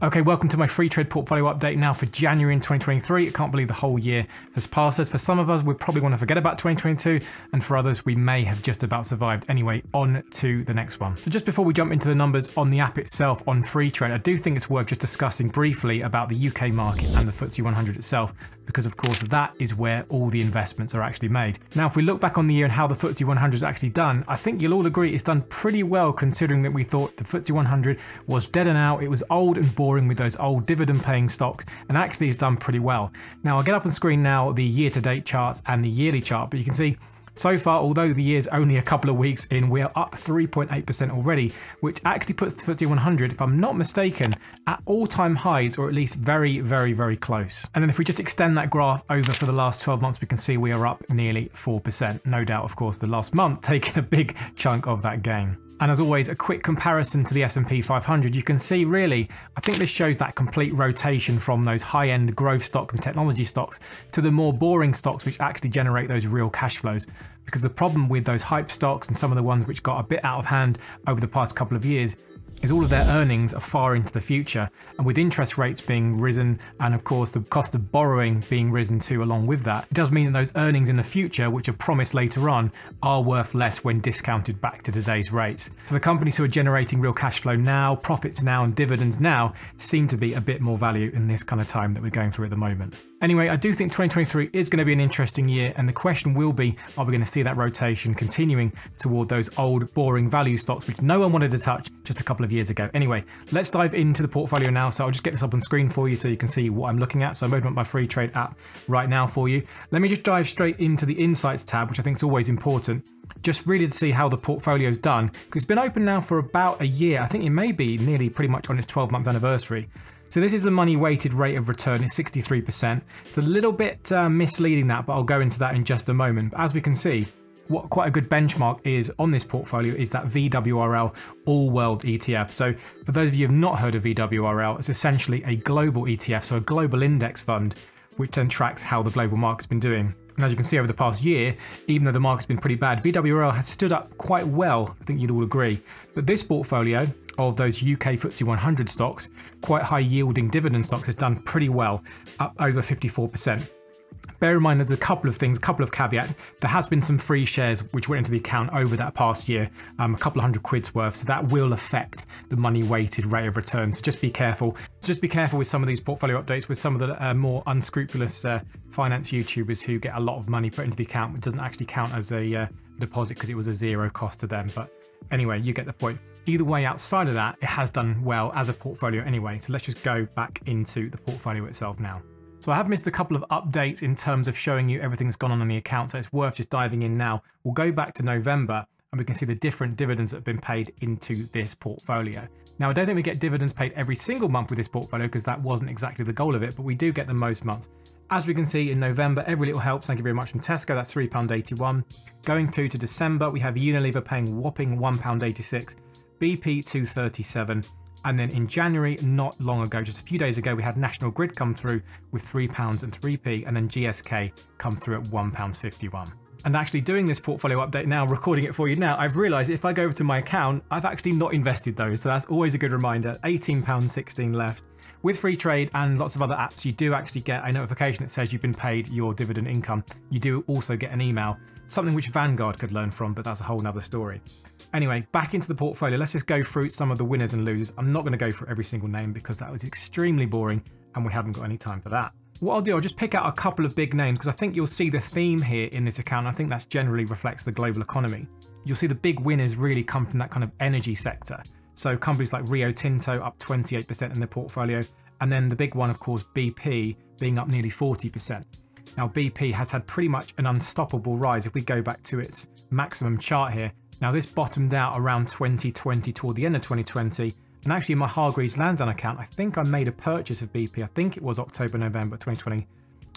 Okay, welcome to my free trade portfolio update now for January in 2023. I can't believe the whole year has passed us. For some of us, we probably want to forget about 2022, and for others, we may have just about survived. Anyway, on to the next one. So just before we jump into the numbers on the app itself on free trade, I do think it's worth just discussing briefly about the UK market and the FTSE 100 itself, because of course that is where all the investments are actually made. Now, if we look back on the year and how the FTSE 100 has actually done, I think you'll all agree it's done pretty well considering that we thought the FTSE 100 was dead and out, it was old and boring with those old dividend paying stocks, and actually it's done pretty well. Now I'll get up on screen now the year to date charts and the yearly chart, but you can see so far, although the year's only a couple of weeks in, we are up 3.8% already, which actually puts the FTSE 100, if I'm not mistaken, at all-time highs, or at least very, very, very close. And then if we just extend that graph over for the last 12 months, we can see we are up nearly 4%. No doubt, of course, the last month taking a big chunk of that gain. And as always, a quick comparison to the S&P 500. You can see really, I think this shows that complete rotation from those high-end growth stocks and technology stocks to the more boring stocks which actually generate those real cash flows. Because the problem with those hype stocks and some of the ones which got a bit out of hand over the past couple of years is all of their earnings are far into the future, and with interest rates being risen and of course the cost of borrowing being risen too along with that, it does mean that those earnings in the future which are promised later on are worth less when discounted back to today's rates. So the companies who are generating real cash flow now, profits now and dividends now seem to be a bit more value in this kind of time that we're going through at the moment. Anyway, I do think 2023 is going to be an interesting year, and the question will be, are we going to see that rotation continuing toward those old boring value stocks which no one wanted to touch just a couple of years ago? Anyway, let's dive into the portfolio now. So I'll just get this up on screen for you so you can see what I'm looking at. So I'm opening up my free trade app right now for you. Let me just dive straight into the insights tab, which I think is always important, just really to see how the portfolio's done, because it's been open now for about a year. I think it may be nearly pretty much on its 12-month anniversary. So this is the money weighted rate of return, it's 63%. It's a little bit misleading that, but I'll go into that in just a moment. But as we can see, what quite a good benchmark is on this portfolio is that VWRL All World ETF. So for those of you who have not heard of VWRL, it's essentially a global ETF, so a global index fund, which then tracks how the global market's been doing. And as you can see over the past year, even though the market's been pretty bad, VWRL has stood up quite well, I think you'd all agree. But this portfolio of those UK FTSE 100 stocks, quite high yielding dividend stocks, has done pretty well, up over 54%. Bear in mind there's a couple of things, a couple of caveats. There has been some free shares which went into the account over that past year, a couple of £100's worth, so that will affect the money weighted rate of return. So just be careful. Just be careful with some of these portfolio updates with some of the more unscrupulous finance YouTubers who get a lot of money put into the account, which doesn't actually count as a deposit because it was a zero cost to them. But anyway, you get the point. Either way, outside of that, it has done well as a portfolio anyway. So let's just go back into the portfolio itself now. So I have missed a couple of updates in terms of showing you everything that's gone on in the account, so it's worth just diving in now. We'll go back to November and we can see the different dividends that have been paid into this portfolio. Now, I don't think we get dividends paid every single month with this portfolio because that wasn't exactly the goal of it, but we do get them most months. As we can see in November, every little helps, thank you very much, from Tesco, that's £3.81. Going to December, we have Unilever paying whopping £1.86, BP £2.37, and then in January, not long ago, just a few days ago, we had National Grid come through with £3.03, and then GSK come through at £1.51. And actually doing this portfolio update now, recording it for you now, I've realised if I go over to my account, I've actually not invested those, so that's always a good reminder. £18.16 left. With Free Trade and lots of other apps, you do actually get a notification that says you've been paid your dividend income. You do also get an email, something which Vanguard could learn from, but that's a whole nother story. Anyway, back into the portfolio. Let's just go through some of the winners and losers. I'm not going to go through every single name because that was extremely boring and we haven't got any time for that. What I'll do, I'll just pick out a couple of big names because I think you'll see the theme here in this account. I think that's generally reflects the global economy. You'll see the big winners really come from that kind of energy sector. So companies like Rio Tinto up 28% in their portfolio. And then the big one, of course, BP being up nearly 40%. Now, BP has had pretty much an unstoppable rise. If we go back to its maximum chart here, now this bottomed out around 2020, toward the end of 2020. And actually in my Hargreaves Lansdown account, I think I made a purchase of BP. I think it was October, November 2020.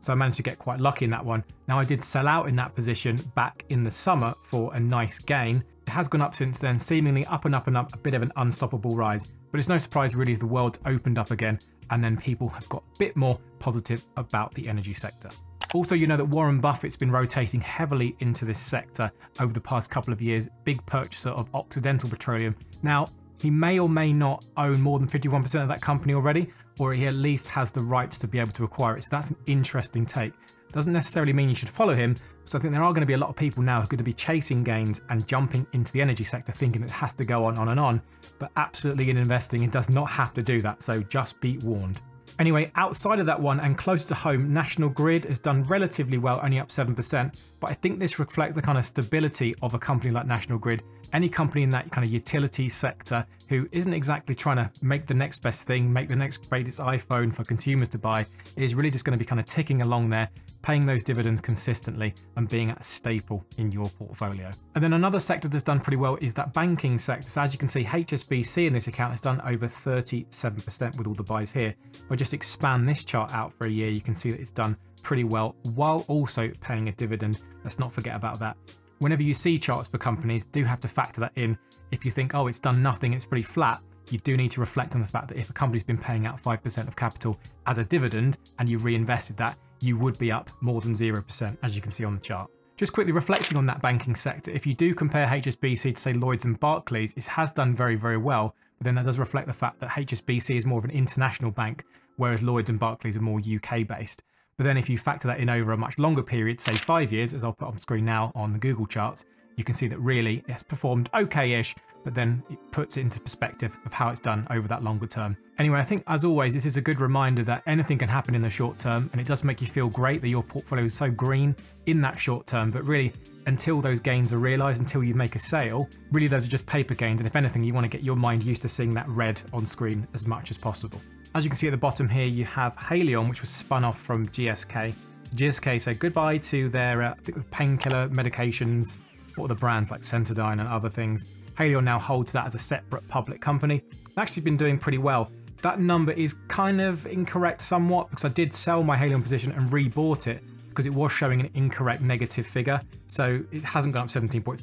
So I managed to get quite lucky in that one. Now I did sell out in that position back in the summer for a nice gain. It has gone up since then, seemingly up and up and up, a bit of an unstoppable rise. But it's no surprise really as the world's opened up again and then people have got a bit more positive about the energy sector. Also, you know that Warren Buffett's been rotating heavily into this sector over the past couple of years, big purchaser of Occidental Petroleum. Now, He may or may not own more than 51% of that company already, or he at least has the rights to be able to acquire it. So that's an interesting take. Doesn't necessarily mean you should follow him. So I think there are going to be a lot of people now who are going to be chasing gains and jumping into the energy sector, thinking it has to go on and on. But absolutely in investing, it does not have to do that. So just be warned. Anyway, outside of that one and close to home, National Grid has done relatively well, only up 7%. But I think this reflects the kind of stability of a company like National Grid. Any company in that kind of utility sector who isn't exactly trying to make the next best thing, make the next greatest iPhone for consumers to buy, is really just going to be kind of ticking along there, paying those dividends consistently and being a staple in your portfolio. And then another sector that's done pretty well is that banking sector. So as you can see, HSBC in this account has done over 37% with all the buys here. If I just expand this chart out for a year, you can see that it's done pretty well while also paying a dividend. Let's not forget about that. Whenever you see charts for companies, do have to factor that in. If you think, oh, it's done nothing, it's pretty flat, you do need to reflect on the fact that if a company's been paying out 5% of capital as a dividend and you reinvested that, you would be up more than 0%, as you can see on the chart. Just quickly reflecting on that banking sector, if you do compare HSBC to say Lloyds and Barclays, it has done very, very well, but then that does reflect the fact that HSBC is more of an international bank, whereas Lloyds and Barclays are more UK based. But then if you factor that in over a much longer period, say 5 years, as I'll put on screen now on the Google charts, you can see that really it's performed okay-ish, but then it puts it into perspective of how it's done over that longer term. Anyway, I think as always, this is a good reminder that anything can happen in the short term, and it does make you feel great that your portfolio is so green in that short term, but really until those gains are realized, until you make a sale, really those are just paper gains. And if anything, you want to get your mind used to seeing that red on screen as much as possible. As you can see at the bottom here, you have Haleon, which was spun off from GSK. GSK said goodbye to their I think it was painkiller medications, or the brands like Centadine and other things. Haleon now holds that as a separate public company. It's actually been doing pretty well. That number is kind of incorrect somewhat, because I did sell my Haleon position and rebought it because it was showing an incorrect negative figure. So it hasn't gone up 17.5%.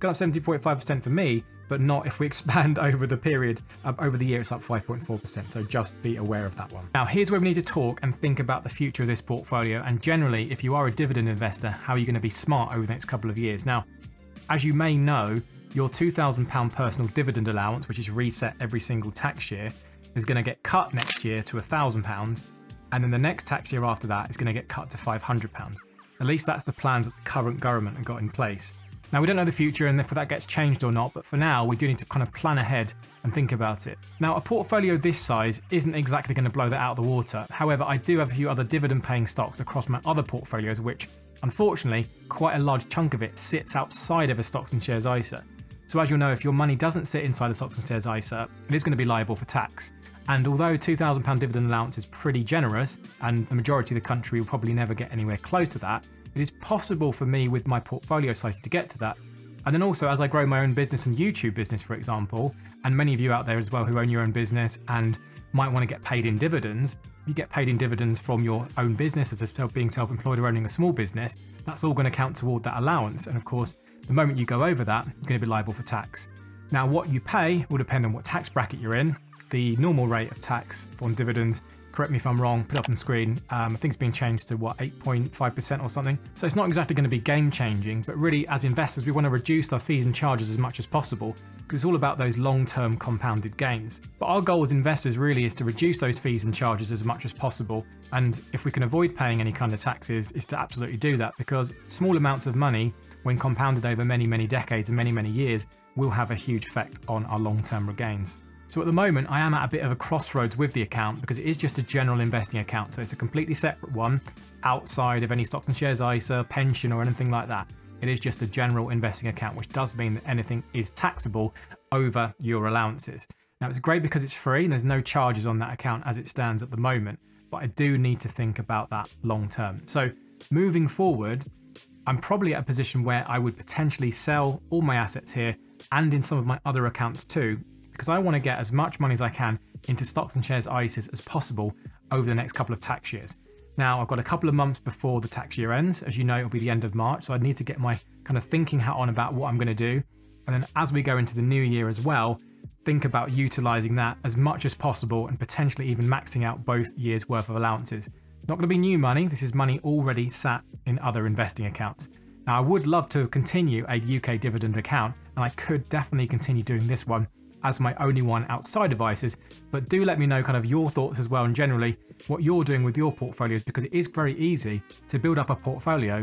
Gone up 17.5% for me, but not if we expand over the period. Over the year, it's up 5.4%, so just be aware of that one. Now, here's where we need to talk and think about the future of this portfolio, and generally, if you are a dividend investor, how are you going to be smart over the next couple of years? Now, as you may know, your £2,000 personal dividend allowance, which is reset every single tax year, is going to get cut next year to £1,000, and then the next tax year after that is going to get cut to £500. At least that's the plans that the current government have got in place. Now, we don't know the future and whether that gets changed or not, but for now, we do need to kind of plan ahead and think about it. Now, a portfolio this size isn't exactly going to blow that out of the water. However, I do have a few other dividend-paying stocks across my other portfolios, which, unfortunately, quite a large chunk of it sits outside of a stocks and shares ISA. So as you'll know, if your money doesn't sit inside a stocks and shares ISA, it is going to be liable for tax. And although £2,000 dividend allowance is pretty generous, and the majority of the country will probably never get anywhere close to that, it is possible for me with my portfolio size to get to that. And then also as I grow my own business and YouTube business, for example, and many of you out there as well who own your own business and might want to get paid in dividends, you get paid in dividends from your own business as being self-employed or owning a small business, that's all going to count toward that allowance. And of course, the moment you go over that, you're going to be liable for tax. Now, what you pay will depend on what tax bracket you're in. The normal rate of tax on dividends, correct me if I'm wrong, put up on the screen, I think it's been changed to what, 8.5% or something. So it's not exactly going to be game changing, but really as investors, we want to reduce our fees and charges as much as possible, because it's all about those long-term compounded gains. But our goal as investors really is to reduce those fees and charges as much as possible. And if we can avoid paying any kind of taxes, is to absolutely do that, because small amounts of money, when compounded over many, many decades and many, many years, will have a huge effect on our long-term gains. So at the moment, I am at a bit of a crossroads with the account, because it is just a general investing account. So it's a completely separate one outside of any stocks and shares ISA, pension or anything like that. It is just a general investing account, which does mean that anything is taxable over your allowances. Now, it's great because it's free and there's no charges on that account as it stands at the moment, but I do need to think about that long term. So moving forward, I'm probably at a position where I would potentially sell all my assets here and in some of my other accounts too, because I want to get as much money as I can into stocks and shares ISAs as possible over the next couple of tax years. Now, I've got a couple of months before the tax year ends. As you know, it'll be the end of March, so I need to get my kind of thinking hat on about what I'm going to do. And then as we go into the new year as well, think about utilizing that as much as possible and potentially even maxing out both years' worth of allowances. It's not going to be new money. This is money already sat in other investing accounts. Now, I would love to continue a UK dividend account, and I could definitely continue doing this one as my only one outside of ISAs, but do let me know kind of your thoughts as well and generally what you're doing with your portfolios, because it is very easy to build up a portfolio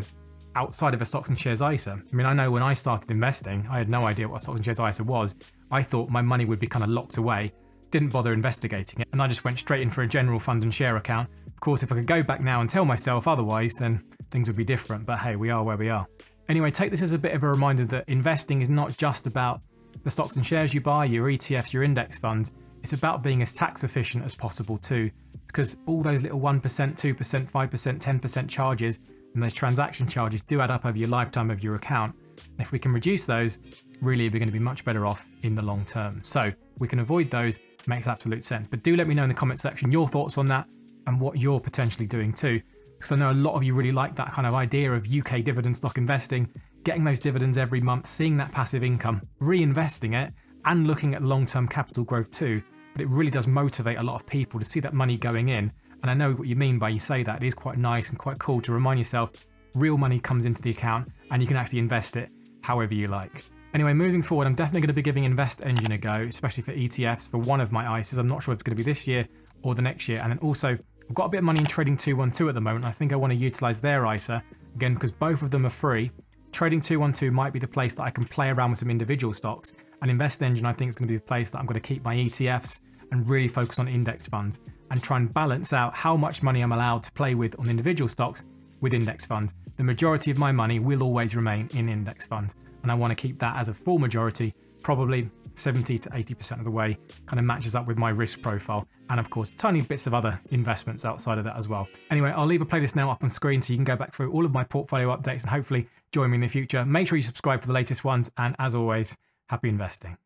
outside of a stocks and shares ISA. I mean, I know when I started investing, I had no idea what a stocks and shares ISA was. I thought my money would be kind of locked away, didn't bother investigating it, and I just went straight in for a general fund and share account. Of course, if I could go back now and tell myself otherwise, then things would be different, but hey, we are where we are. Anyway, take this as a bit of a reminder that investing is not just about the stocks and shares you buy, your ETFs, your index funds. It's about being as tax efficient as possible too, because all those little 1%, 2%, 5%, 10% charges and those transaction charges do add up over your lifetime of your account. And if we can reduce those, really we're going to be much better off in the long term. So we can avoid those, makes absolute sense. But do let me know in the comment section your thoughts on that and what you're potentially doing too, because I know a lot of you really like that kind of idea of UK dividend stock investing, getting those dividends every month, seeing that passive income, reinvesting it, and looking at long-term capital growth too. But it really does motivate a lot of people to see that money going in. And I know what you mean by you say that. It is quite nice and quite cool to remind yourself real money comes into the account and you can actually invest it however you like. Anyway, moving forward, I'm definitely going to be giving Invest Engine a go, especially for ETFs, for one of my ISAs. I'm not sure if it's going to be this year or the next year. And then also, I've got a bit of money in Trading 212 at the moment. I think I want to utilize their ISA, again, because both of them are free. Trading 212 might be the place that I can play around with some individual stocks. And Invest Engine, I think, is going to be the place that I'm going to keep my ETFs and really focus on index funds and try and balance out how much money I'm allowed to play with on individual stocks with index funds. The majority of my money will always remain in index funds. And I want to keep that as a full majority, probably 70 to 80% of the way, kind of matches up with my risk profile. And of course, tiny bits of other investments outside of that as well. Anyway, I'll leave a playlist now up on screen so you can go back through all of my portfolio updates and hopefully join me in the future. Make sure you subscribe for the latest ones. And as always, happy investing.